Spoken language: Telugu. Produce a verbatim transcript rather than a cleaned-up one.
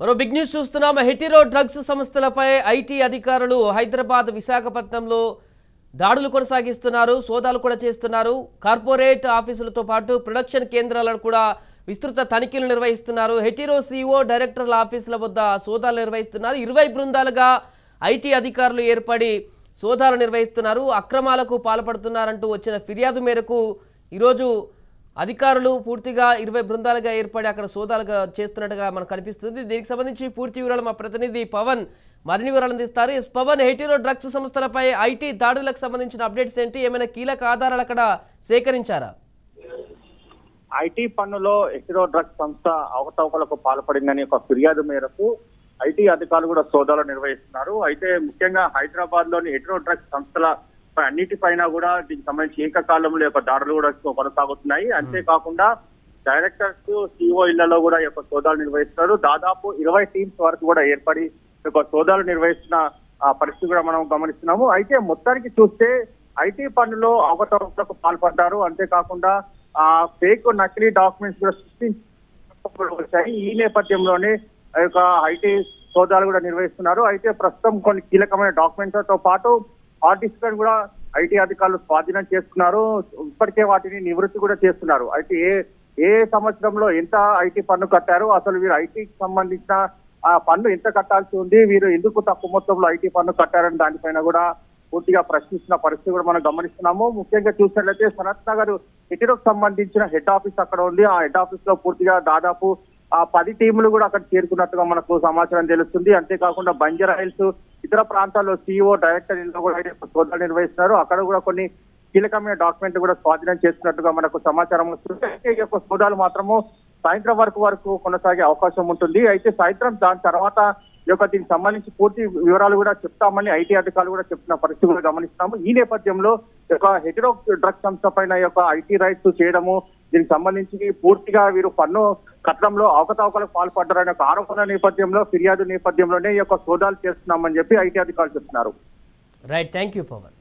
మరో బిగ్ న్యూస్ చూస్తున్నాం. హెటిరో డ్రగ్స్ సంస్థలపై ఐటీ అధికారులు హైదరాబాద్, విశాఖపట్నంలో దాడులు కొనసాగిస్తున్నారు, సోదాలు కూడా చేస్తున్నారు. కార్పొరేట్ ఆఫీసులతో పాటు ప్రొడక్షన్ కేంద్రాలను కూడా విస్తృత తనిఖీలు నిర్వహిస్తున్నారు. హెటిరో సిఇఓ, డైరెక్టర్ల ఆఫీసుల వద్ద సోదాలు నిర్వహిస్తున్నారు. ఇరవై బృందాలుగా ఐటీ అధికారులు ఏర్పడి సోదాలు నిర్వహిస్తున్నారు. అక్రమాలకు పాల్పడుతున్నారంటూ వచ్చిన ఫిర్యాదు మేరకు ఈరోజు అధికారులు పూర్తిగా ఇరవై బృందాలుగా ఏర్పడి అక్కడ సోదాలుగా చేస్తున్నట్టుగా మనకు కనిపిస్తుంది. దీనికి సంబంధించి పూర్తి వివరాలు మా ప్రతినిధి పవన్ మరిన్ని వివరాలు అందిస్తారు. ఎస్ పవన్, హెటిరో డ్రగ్స్ సంస్థలపై ఐటీ దాడులకు సంబంధించిన అప్డేట్స్ ఏంటి? ఏమైనా కీలక ఆధారాలు అక్కడ సేకరించారా? ఐటీ పన్నులో హెటిరో డ్రగ్స్ సంస్థ అవకతవకలకు పాల్పడిందని ఒక ఫిర్యాదు మేరకు ఐటీ అధికారులు కూడా సోదాలు నిర్వహిస్తున్నారు. అయితే ముఖ్యంగా హైదరాబాద్ లోని హెటిరో డ్రగ్స్ సంస్థల అన్నిటిపైన కూడా దీనికి సంబంధించి ఏకకాలంలో యొక్క దాడులు కూడా కొనసాగుతున్నాయి. అంతేకాకుండా డైరెక్టర్స్, సిఇఓ ఇళ్లలో కూడా యొక్క సోదాలు నిర్వహిస్తున్నారు. దాదాపు ఇరవై టీమ్స్ వరకు కూడా ఏర్పడి యొక్క సోదాలు నిర్వహిస్తున్న పరిస్థితి కూడా మనం గమనిస్తున్నాము. అయితే మొత్తానికి చూస్తే ఐటీ పనుల్లో అవకతవకలకు పాల్పడ్డారు. అంతేకాకుండా ఆ ఫేక్ నకిలీ డాక్యుమెంట్స్ కూడా సృష్టించి వచ్చాయి. ఈ నేపథ్యంలోనే ఆ యొక్క ఐటీ సోదాలు కూడా నిర్వహిస్తున్నారు. అయితే ప్రస్తుతం కొన్ని కీలకమైన డాక్యుమెంట్లతో పాటు హార్డ్ డిస్క్ కూడా ఐటీ అధికారులు స్వాధీనం చేసుకున్నారు. ఇప్పటికే వాటిని నివృత్తి కూడా చేస్తున్నారు. అయితే ఏ ఏ సంవత్సరంలో ఎంత ఐటీ పన్ను కట్టారు, అసలు వీరు ఐటీకి సంబంధించిన ఆ పన్ను ఎంత కట్టాల్సి ఉంది, వీరు ఎందుకు తక్కువ మొత్తంలో ఐటీ పన్ను కట్టారని దానిపైన కూడా పూర్తిగా ప్రశ్నిస్తున్న పరిస్థితి కూడా మనం గమనిస్తున్నాము. ముఖ్యంగా చూసినట్లయితే సనత్ నగర్ హెటిరోకి సంబంధించిన హెడ్ ఆఫీస్ అక్కడ ఉంది. ఆ హెడ్ ఆఫీస్ లో పూర్తిగా దాదాపు ఆ పది టీములు కూడా అక్కడ చేరుకున్నట్టుగా మనకు సమాచారం తెలుస్తుంది. అంతేకాకుండా బంజారా హిల్స్, ఇతర ప్రాంతాల్లో సిఇఓ, డైరెక్టర్ ఇళ్లలో కూడా సోదాలు నిర్వహిస్తున్నారు. అక్కడ కూడా కొన్ని కీలకమైన డాక్యుమెంట్ కూడా స్వాధీనం చేస్తున్నట్టుగా మనకు సమాచారం వస్తుంది. అయితే ఈ యొక్క సోదాలు మాత్రము సాయంత్రం వరకు వరకు కొనసాగే అవకాశం ఉంటుంది. అయితే సాయంత్రం దాని తర్వాత ఈ యొక్క దీనికి సంబంధించి పూర్తి వివరాలు కూడా చెప్తామని ఐటీ అధికారులు కూడా చెప్తున్న పరిస్థితి కూడా గమనిస్తాము. ఈ నేపథ్యంలో యొక్క హెటిరో డ్రగ్స్ సంస్థ పైన యొక్క ఐటీ రైట్స్ చేయడము, దీనికి సంబంధించి పూర్తిగా వీరు పన్ను కట్టడంలో అవకతవకలకు పాల్పడ్డారనే ఒక ఆరోపణ నేపథ్యంలో, ఫిర్యాదు నేపథ్యంలోనే ఈ యొక్క సోదాలు చేస్తున్నామని చెప్పి ఐటీ అధికారులు చెప్తున్నారు. Right, thank you Pawan.